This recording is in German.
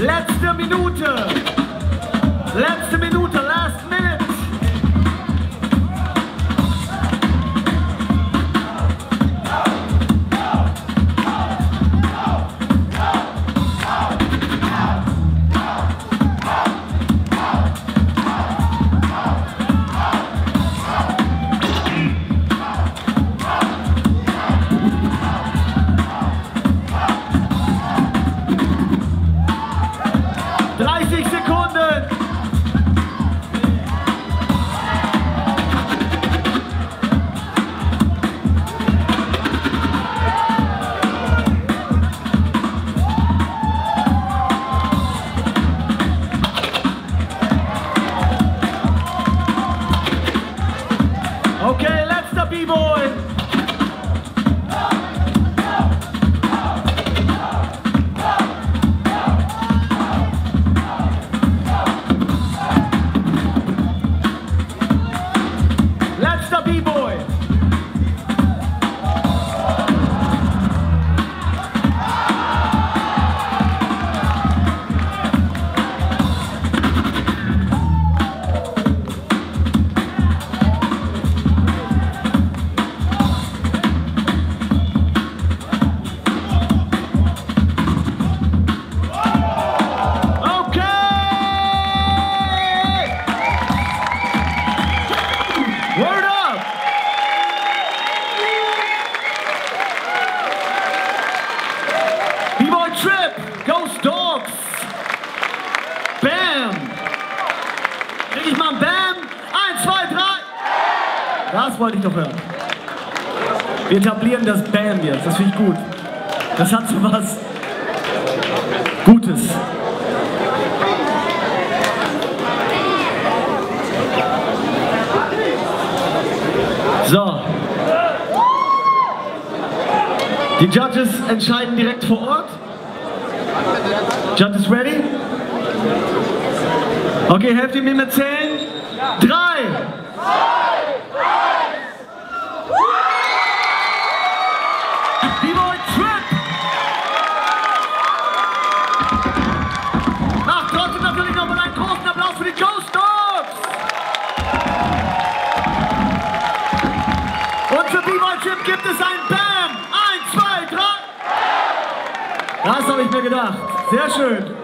Letzte Minute. Letzte Minute, last minute. Okay, letzter B-Boy. Letzter B-Boy. Ghost Dogs! Bam! Krieg ich mal ein Bam? 1, 2, 3! Das wollte ich doch hören. Wir etablieren das Bam jetzt, das finde ich gut. Das hat so was Gutes. So. Die Judges entscheiden direkt vor Ort. Judge is ready? Okay, helft ihr mir mit zählen? 3, 2, 1! B-Boy Trip! Macht trotzdem natürlich nochmal einen großen Applaus für die Ghost Dogs! Und für B-Boy Trip gibt es ein Bam! 1, 2, 3! Das habe ich mir gedacht. Sehr schön.